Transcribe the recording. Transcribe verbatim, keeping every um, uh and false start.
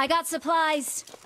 I got supplies.